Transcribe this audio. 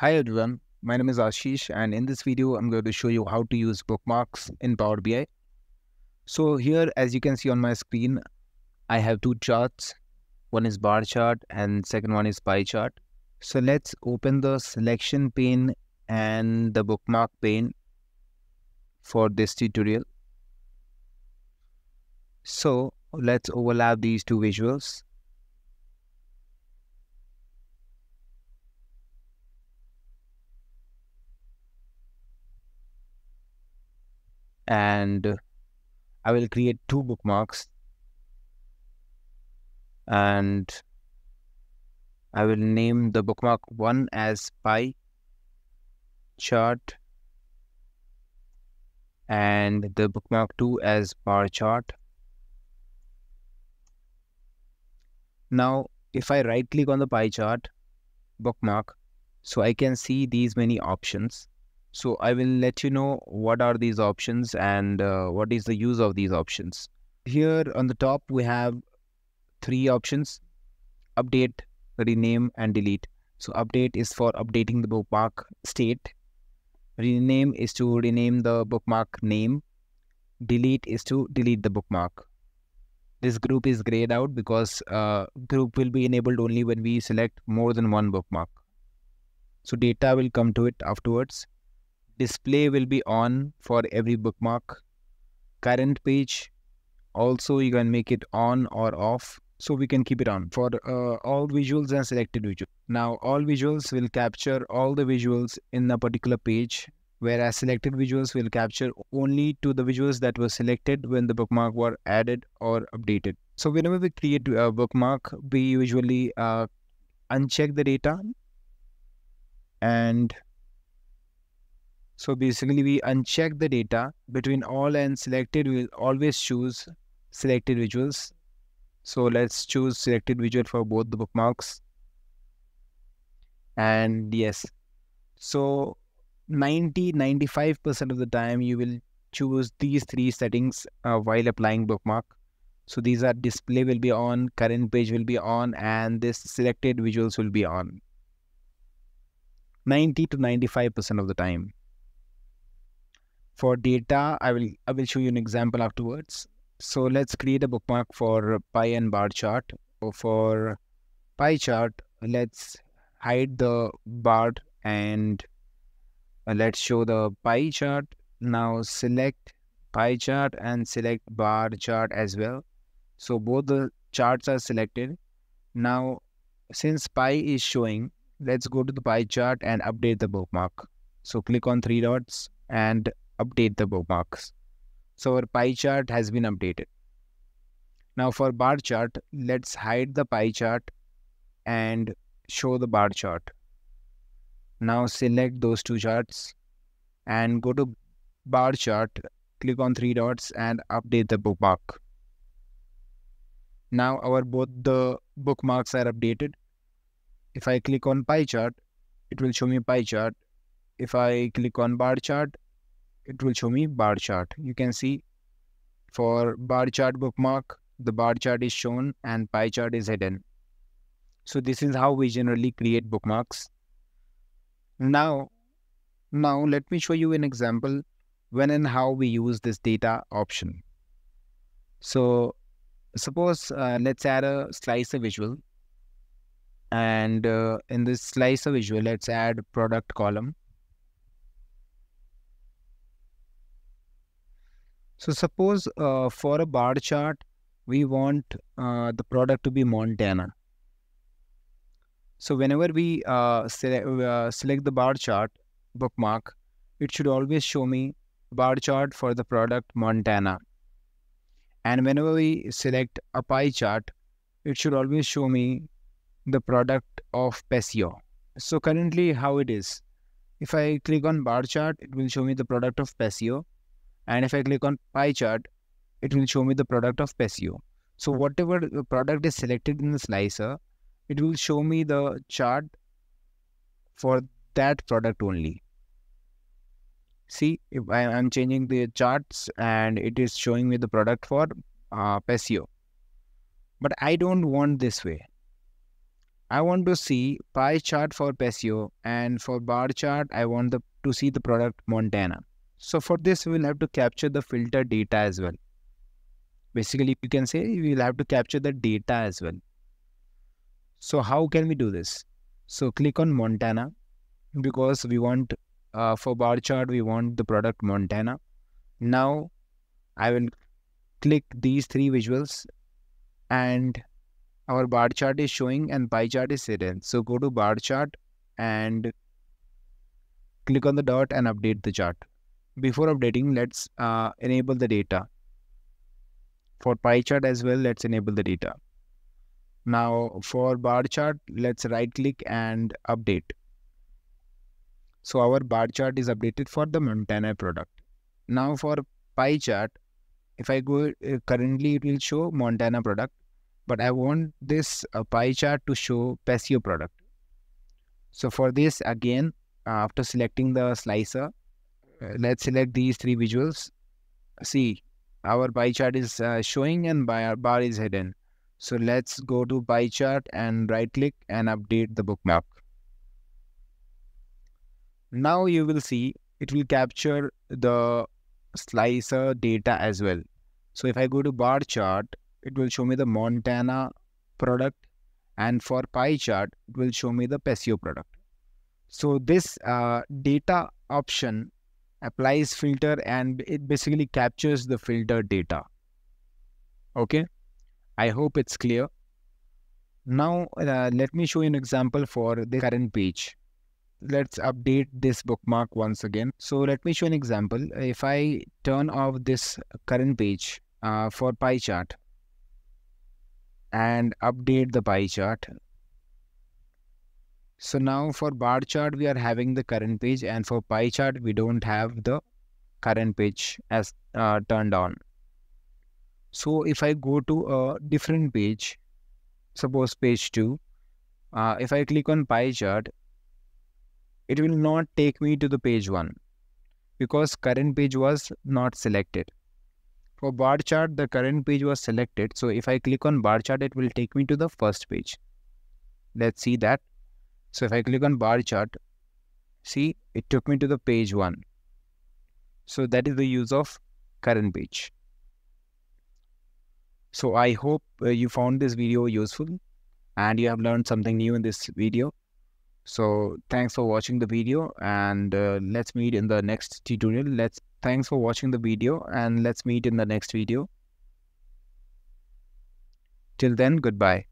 Hi everyone, my name is Ashish and in this video I'm going to show you how to use bookmarks in Power BI. So here, as you can see on my screen, I have two charts. One is bar chart and second one is pie chart. So let's open the selection pane and the bookmark pane for this tutorial. So let's overlap these two visuals. And I will create two bookmarks and I will name the bookmark one as pie chart and the bookmark two as bar chart. Now, if I right click on the pie chart bookmark, so I can see these many options. So I will let you know what are these options and what is the use of these options. Here on the top, we have three options: update, rename and delete. So update is for updating the bookmark state. Rename is to rename the bookmark name. Delete is to delete the bookmark. This group is grayed out because group will be enabled only when we select more than one bookmark. So data will come to it afterwards. Display will be on for every bookmark. Current page, also you can make it on or off. So we can keep it on for all visuals and selected visuals. Now all visuals will capture all the visuals in a particular page, whereas selected visuals will capture only to the visuals that were selected when the bookmark were added or updated. So whenever we create a bookmark, we usually uncheck the data. And so basically we uncheck the data. Between all and selected, we will always choose selected visuals. So let's choose selected visual for both the bookmarks. And yes, so 95% of the time you will choose these three settings while applying bookmark. So these are: display will be on, current page will be on, and this selected visuals will be on. 90 to 95% of the time. For data, I will show you an example afterwards. So let's create a bookmark for pie and bar chart. For pie chart, let's hide the bar and let's show the pie chart. Now select pie chart and select bar chart as well. So both the charts are selected. Now, since pie is showing, let's go to the pie chart and update the bookmark. So click on three dots and update the bookmarks. So our pie chart has been updated. Now for bar chart, let's hide the pie chart and show the bar chart. Now select those two charts and go to bar chart, click on three dots and update the bookmark. Now both the bookmarks are updated. If I click on pie chart, it will show me pie chart. If I click on bar chart, it will show me bar chart. You can see for bar chart bookmark, the bar chart is shown and pie chart is hidden. So this is how we generally create bookmarks. Now let me show you an example when and how we use this data option. So suppose let's add a slicer visual. And in this slicer visual, let's add product column. So suppose for a bar chart, we want the product to be Montana. So whenever we select the bar chart bookmark, it should always show me bar chart for the product Montana. And whenever we select a pie chart, it should always show me the product of Pesio. So currently how it is, if I click on bar chart, it will show me the product of Pesio. And if I click on pie chart, it will show me the product of Pesio. So whatever the product is selected in the slicer, it will show me the chart for that product only. See, if I'm changing the charts and it is showing me the product for Pesio. But I don't want this way. I want to see pie chart for Paseo, and for bar chart, I want to see the product Montana. So for this, we will have to capture the filter data as well. Basically, you can say we will have to capture the data as well. So how can we do this? So click on Montana, because we want for bar chart, we want the product Montana. Now I will click these three visuals, and our bar chart is showing and pie chart is hidden. So go to bar chart and click on the dot and update the chart. Before updating, let's enable the data. For pie chart as well, let's enable the data. Now for bar chart, let's right click and update. So our bar chart is updated for the Montana product. Now for pie chart, if I go currently, it will show Montana product, but I want this pie chart to show Paseo product. So for this, again, after selecting the slicer, let's select these three visuals. See, our pie chart is showing and bar is hidden. So let's go to pie chart and right click and update the bookmark. Now you will see it will capture the slicer data as well. So if I go to bar chart, it will show me the Montana product, and for pie chart, it will show me the Paseo product. So this data option applies filter and it basically captures the filter data. Okay, I hope it's clear. Now let me show you an example for the current page. Let's update this bookmark once again. So let me show an example. If I turn off this current page for pie chart and update the pie chart. So now for bar chart, we are having the current page, and for pie chart, we don't have the current page as turned on. So if I go to a different page, suppose page 2, if I click on pie chart, it will not take me to the page 1 because current page was not selected. For bar chart, the current page was selected. So if I click on bar chart, it will take me to the first page. Let's see that. So if I click on bar chart, see, it took me to the page 1. So that is the use of current page. So I hope you found this video useful and you have learned something new in this video. So thanks for watching the video, and let's meet in the next tutorial. Thanks for watching the video, and let's meet in the next video. Till then, goodbye.